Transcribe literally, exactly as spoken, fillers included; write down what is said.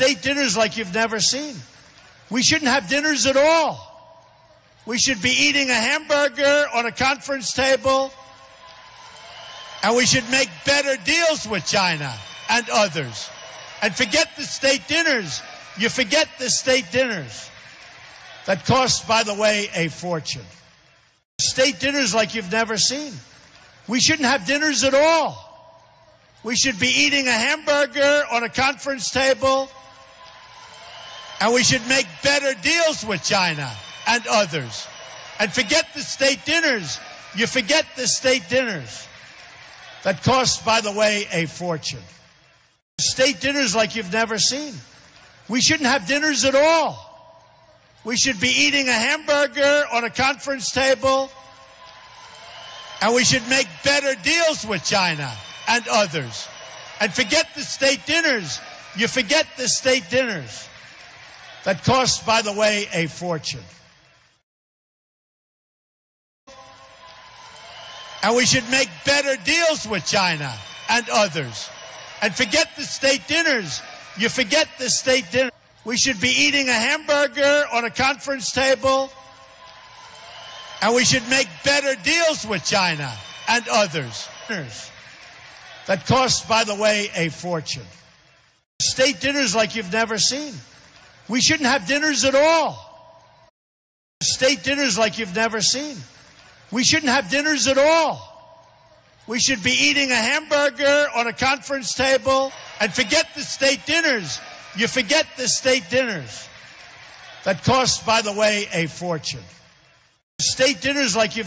state dinners like you've never seen. We shouldn't have dinners at all. We should be eating a hamburger on a conference table, and we should make better deals with China and others. And forget the state dinners. You forget the state dinners that cost, by the way, a fortune. State dinners like you've never seen. We shouldn't have dinners at all. We should be eating a hamburger on a conference table, and we should make better deals with China and others. And forget the state dinners. You forget the state dinners that cost, by the way, a fortune. State dinners like you've never seen. We shouldn't have dinners at all. We should be eating a hamburger on a conference table, and we should make better deals with China and others. And forget the state dinners. You forget the state dinners that cost, by the way, a fortune. And we should make better deals with China and others. And forget the state dinners. You forget the state dinners. We should be eating a hamburger on a conference table, and we should make better deals with China and others. That cost, by the way, a fortune. State dinners like you've never seen. We shouldn't have dinners at all. State dinners like you've never seen. We shouldn't have dinners at all. We should be eating a hamburger on a conference table, and forget the state dinners. You forget the state dinners that cost, by the way, a fortune. State dinners like you've